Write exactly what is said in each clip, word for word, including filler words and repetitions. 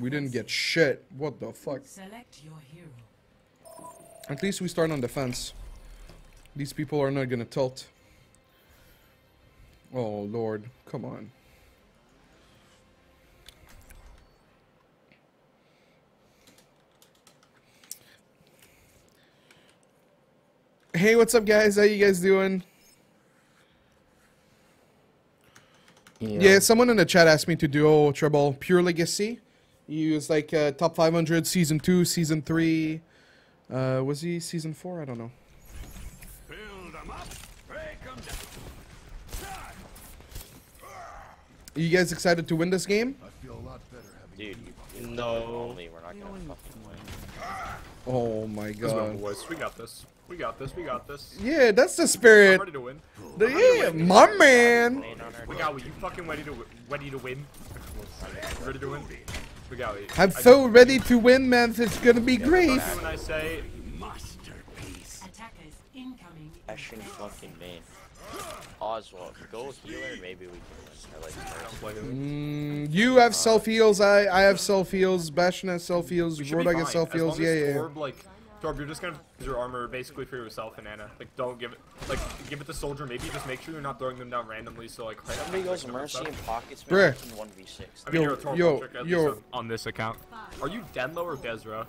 We didn't get shit. What the fuck? Select your hero. At least we start on defense. These people are not gonna tilt. Oh lord, come on. Hey, what's up guys? How you guys doing? Yeah. Yeah, someone in the chat asked me to do Treble Pure Legacy. He was like uh, top five hundred, season two, season three. Uh, was he season four? I don't know. Build them up, break them down. Are you guys excited to win this game? I feel a lot better having Dude, no. We're not gonna fucking win. Oh my god. We got this. We got this, we got this. Yeah, that's the spirit. I'm ready to win. The, yeah, win. My man. We got you fucking ready to, ready to win. Ready to win. We got you. I'm I so ready to win, man. It's gonna be yeah, great. When I say masterpiece. Attackers incoming. I shouldn't fucking main. Oswald, go healer, maybe we can win. I like to mm, you have self heals, I I have self heals, Bastion has self heals, Rordag has self heals, yeah, yeah. Orb, like, Torb, you're just gonna use your armor basically for yourself and Anna. Like, don't give it, like, give it the soldier. Maybe just make sure you're not throwing them down randomly. So like, somebody goes mercy and pockets me in one v six. I mean, yo, you're a Torb yo, trick, at yo. least on this account. Are you Denlo or Dezra?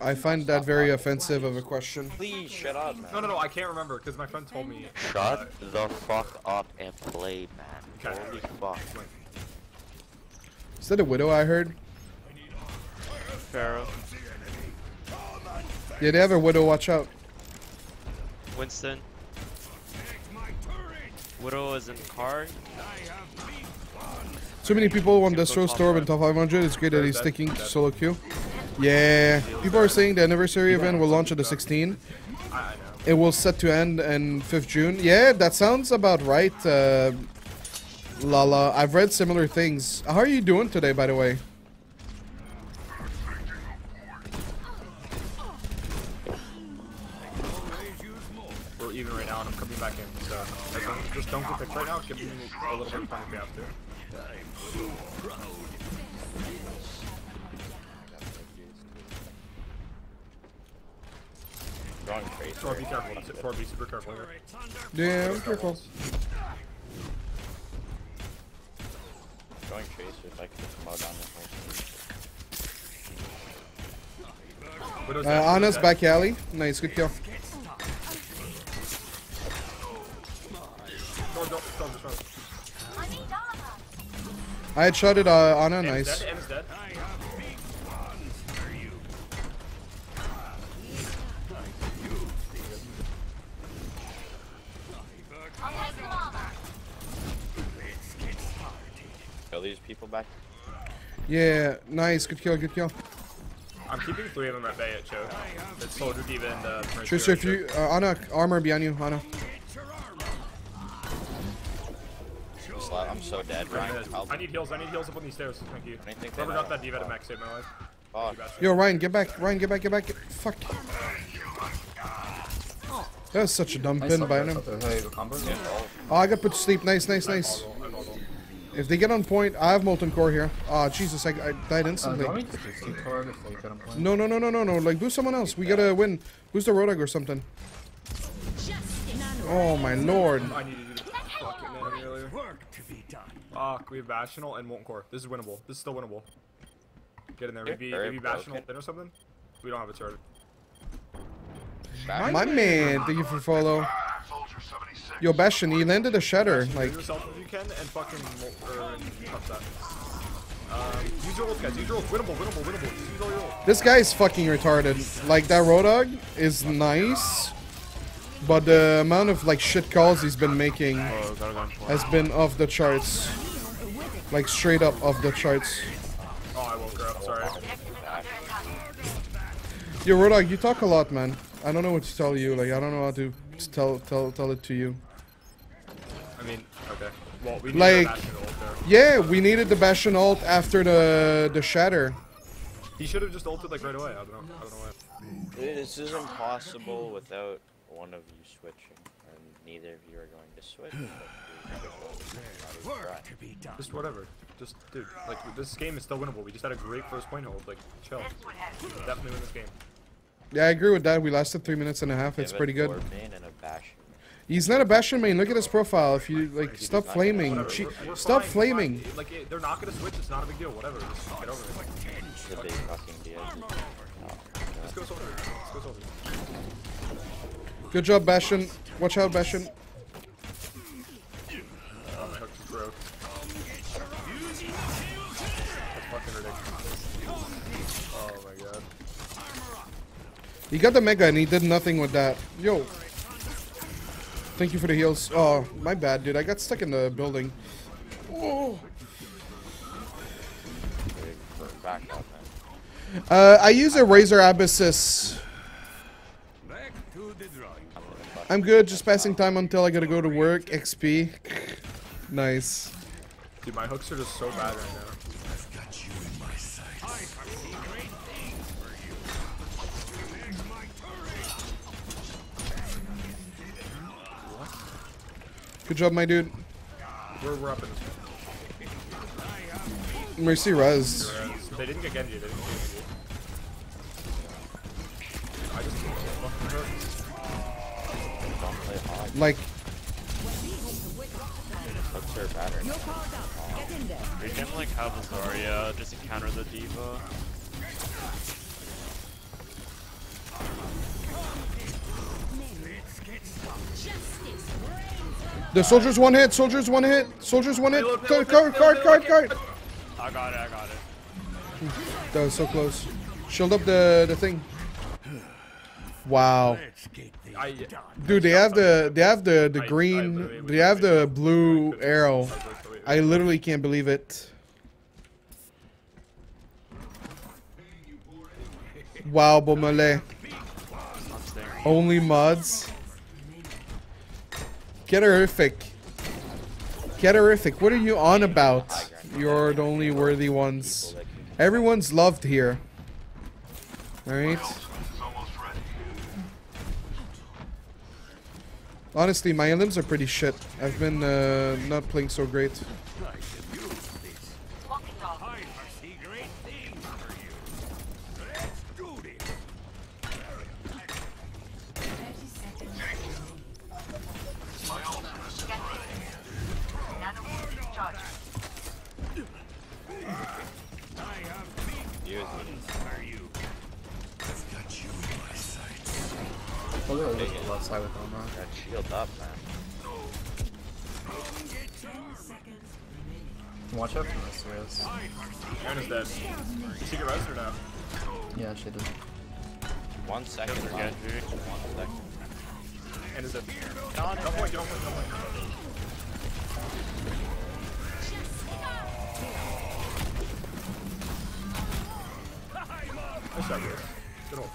I find that very offensive of a question. Please shut up, man. No, no, no, I can't remember because my friend told me. Shut uh, the fuck up and play, man. Okay. Holy fuck. Is that a widow I heard? Pharaoh. Yeah, they have a widow, watch out. Winston. Widow is in card. Too many people want the throw storm in top five hundred. It's great that he's sticking to solo queue. Yeah, people are saying the anniversary event will launch on the sixteenth. It will set to end on fifth of June. Yeah, that sounds about right, uh, Lala. I've read similar things. How are you doing today, by the way? Even right now, and I'm coming back in, so like, don't, just don't get picked right now, give me a little bit of time after. Wrong face. Torb, be careful. Torb, be super careful. Yeah, I'm careful. Going chase if I can just come out on this one. Uh, Anna's back alley. Nice, good kill. I had shot it uh, on a nice. Dead, dead. Kill these people back. Yeah, nice. Good kill, good kill. I'm keeping three of them at bay at Cho. It's Soldier Diva and uh, Mercer. Sure, if you, uh, Anna, armor behind you, Anna. I'm so dead, Ryan. I'll I need heals, I need heals up on these stairs. Thank you. Whoever got that D V A to max saved my life. Fuck. Yo, Ryan, get back. Ryan, get back, get back. Get... Fuck. That was such a dumb nice pin by him. Yeah. Oh, I got put to sleep. Nice, nice, nice. If they get on point, I have Molten Core here. Ah, oh, Jesus, I, I died instantly. Uh, no, no, no, no, no, no. Like, boost someone else. We gotta win. Boost the Rordag or something. Oh, my lord. Fuck, we have Bastional and Molten Core. This is winnable. This is still winnable. Get in there. Maybe, maybe Bastional or something? We don't have a turret. My man, thank you for follow. Yo, Bastion, he landed a shatter. Like, use yourself if you can, and fucking tough that. Use your ult, guys. Use your ult. Winnable, winnable, winnable. Just use all your ult. This guy is fucking retarded. Like, that Rordag is nice. But the amount of like shit calls he's been making oh, has been off the charts. Like straight up off the charts. Oh, I woke her up, sorry. Yo, Rordag, you talk a lot, man. I don't know what to tell you, like I don't know how to tell tell tell it to you. I mean, okay. Well, we needed like, the Bastion ult there. Yeah, we needed the Bastion ult after the the shatter. He should have just ulted like right away, I don't know. I don't know why. This is impossible without one of you switching, and neither of you are going to switch. Just whatever. Just, dude, like, this game is still winnable. We just had a great first point hold. Like, chill. Definitely win this game. Yeah, I agree with that. We lasted three minutes and a half. It's yeah, pretty good. Main and a Bastion. He's not a Bastion main. Look at his profile. If you, like, stop flaming. We're, we're stop fine, flaming. Fine. Like, they're not going to switch. It's not a big deal. Whatever. Just get over it. It's a big fucking deal. Let's go soldier. Let's go soldier. Good job, Bastion. Watch out, Bastion. He got the mega and he did nothing with that. Yo. Thank you for the heals. Oh, my bad, dude. I got stuck in the building. Oh. Uh, I use a Razor Abyssus. I'm good. Just passing time until I gotta go to work. X P. Nice. Dude, my hooks are just so bad right now. Good job, my dude. We're, we're up in this one. Mercy Rez. They didn't get Genji, they didn't get Genji. I just fucking hurt. Like... We can, like, have Azaria just encounter the D.Va. The soldier's one hit, soldier's one hit, soldier's one hit. Card, card, card, card, card. I got it, I got it. That was so close. Shield up the the thing. Wow. Dude, they have the they have the the green, they have the blue arrow. I literally can't believe it. Wow, Bomale. Only mods. Katarific. Katarific, what are you on about? You're the only worthy ones. Everyone's loved here. Alright. Honestly, my limbs are pretty shit. I've been uh, not playing so great. Up, man. Watch out for this, Rez. Aaron is dead. Did she get Rez or no? Yeah, she did. One second. One second. And is it? Don't wait, don't wait, don't wait. Nice shot, Rez. Good old.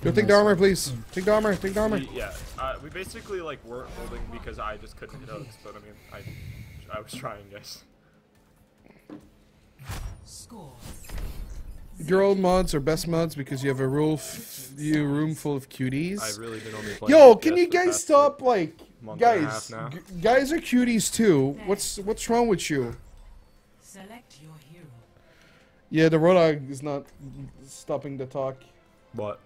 Go take the armor, please. Take the armor. Take the armor. We, yeah, uh, we basically like weren't holding because I just couldn't hit hooks, but I mean, I, I was trying, guys. Your old mods are best mods because you have a rule f you room full of cuties. I've really been only playing. Yo, can you guys stop? Like, guys, guys are cuties too. What's what's wrong with you? Select your hero. Yeah, the Roadhog is not stopping the talk. What?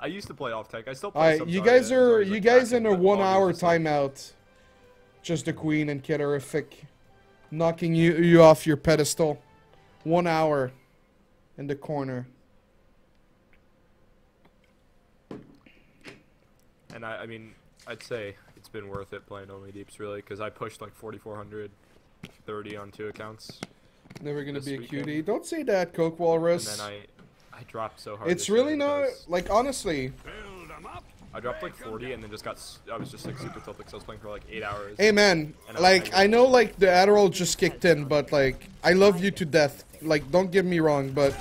I used to play off tech. I still play. All right, you guys are you guys in a one-hour timeout. Just the Queen and Katarific, knocking you you off your pedestal. One hour, in the corner. And I, I mean, I'd say it's been worth it playing only deeps really, because I pushed like forty-four hundred thirty on two accounts. Never gonna be a cutie. Don't say that, Coke Walrus. And then I. I dropped so hard. It's really not like honestly. I dropped like forty and then just got. I was just like super tilted because I was playing for like eight hours. Hey man, like I know like the Adderall just kicked in, but like I love you to death. Like don't get me wrong, but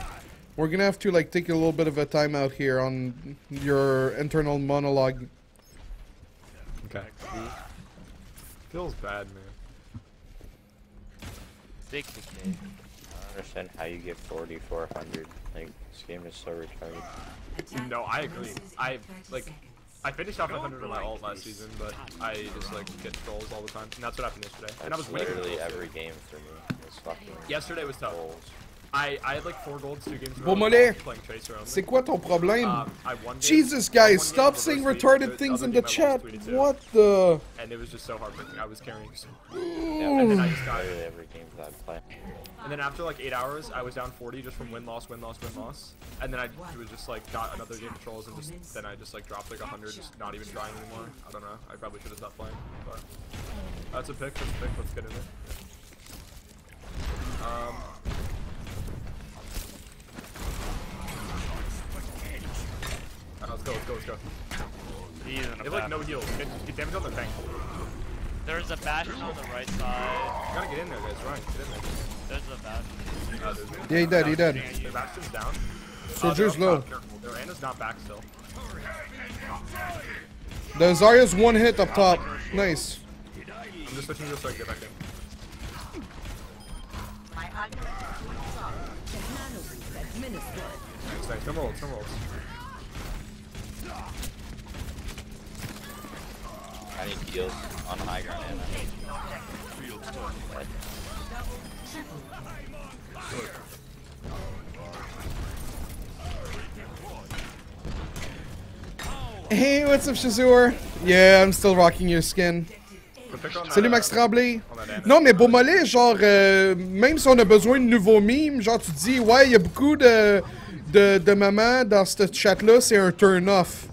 we're gonna have to like take a little bit of a timeout here on your internal monologue. Okay. Feels bad, man. Big decay. Understand how you get forty-four hundred. Like, this game is so retarded. No, I agree. I like I finished off one hundred on my ult last season, but I just like get trolls all the time, and that's what happened yesterday. And I was literally every game for me. It was fucking yesterday was tough. I I had like four golds two games. Bomale, c'est quoi ton problème? Jesus, guys, stop saying retarded things in the chat. What the? And it was just so heartbreaking. I was carrying. And then I just got every game that I play. And then after like eight hours, I was down forty just from win loss win loss win loss. And then I was just like got another game of trolls and just then I just like dropped like a hundred, just not even trying anymore. I don't know. I probably should have stopped playing. But that's a pick. That's a pick. Let's get in it. Um. Let's go, let's go, let's go. He's in a they have like no heals. Get, get damage on the tank. There's a Bastion on the right side. You gotta get in there, guys. Right, get in there. There's a Bastion. Uh, there's yeah, he dead, he dead. The Bastion's down. Soldier's uh, low. Their Anna's not back still. The Zarya's one hit up top. Nice. I'm just switching to this so I can get back in. My nice, nice. No rolls, no rolls. I need heals on high ground. Hey, what's up, Shazur? Yeah, I'm still rocking your skin. Salut Max Tremblay. Non, mais Bomale, genre, euh, même si on a besoin de nouveaux memes, genre tu dis, ouais, il y a beaucoup de, de, de mamans dans ce chat-là, c'est un turn-off.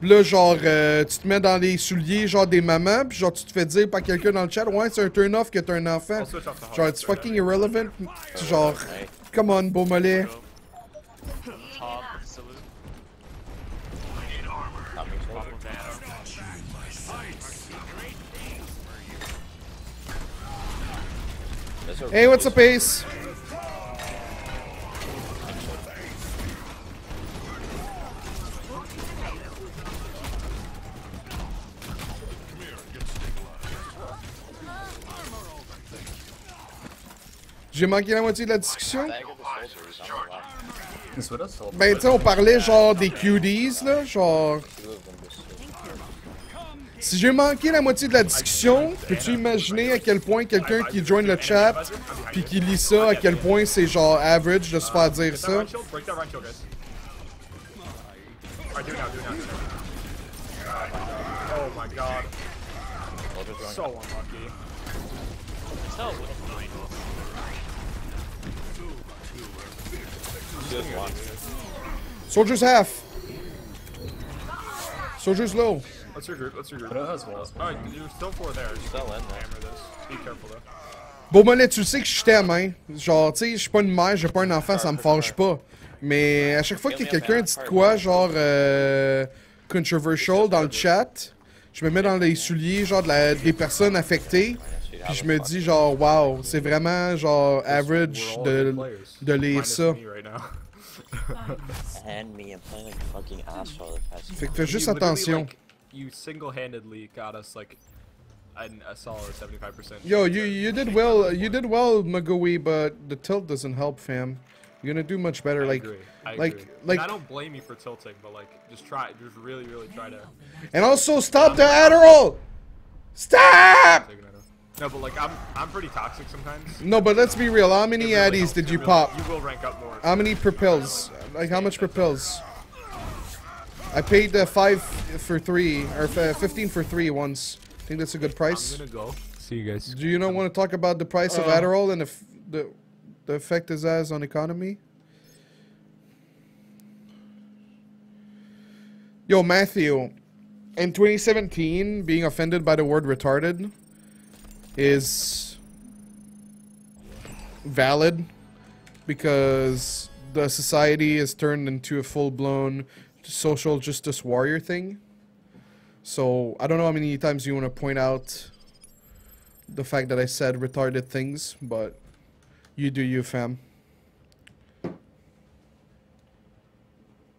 Là, genre, euh, tu te mets dans les souliers, genre, des mamans, pis genre, tu te fais dire par quelqu'un dans le chat, ouais, c'est un turn-off que t'as un enfant. Genre, it's fucking irrelevant. Genre, come on, Bomale. Hey, what's up, Ace? J'ai manqué la moitié de la discussion. Ben, tu sais, on parlait genre des cuties, là, genre... Si j'ai manqué la moitié de la discussion, peux-tu imaginer à quel point quelqu'un qui join le chat puis qui lit ça, à quel point c'est genre average de se faire dire ça? Oh my god. So unlucky. So Soldier's half. Soldier's low. What's your group? What's your group? Alright, you're still four there. You're still in there. Be careful though. Bomale, tu sais que je t'aime, hein. Genre, tu sais, je suis pas une mère, j'ai pas un enfant, ça me forge pas. Mais à chaque fois que quelqu'un dit quoi, genre, euh, controversial dans le chat, je me mets dans les souliers, genre, de la, des personnes affectées. Puis je me dis genre wow, c'est vraiment genre average de, de lire ça. Fait que fais juste attention. Yo, you you did well, you did well, Magui, but the tilt doesn't help, fam. You're gonna do much better, I like, agree. I like, agree. like. And I don't blame you for tilting, but like, just try, just really, really try to. And also stop the Adderall. Stop. No, but like I'm, I'm pretty toxic sometimes. No, but let's be real. How many really addies did you really, pop? You will rank up more. How many propels? Like how much propels? I paid uh, five for three or uh, fifteen for three once. I think that's a good price. I'm gonna go. See you guys. Do you not want to talk about the price uh, of Adderall and the f the the effect it has on economy? Yo, Matthew, in twenty seventeen, being offended by the word retarded is valid because the society is turned into a full-blown social justice warrior thing. So I don't know how many times you want to point out the fact that I said retarded things, but you do you, fam.